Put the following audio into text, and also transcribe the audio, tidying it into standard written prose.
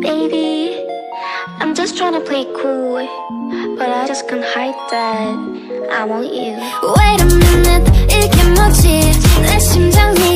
Baby, I'm just trying to play cool, but I just can't hide that I want you. Wait a minute, 이게 뭐지? 내 심장이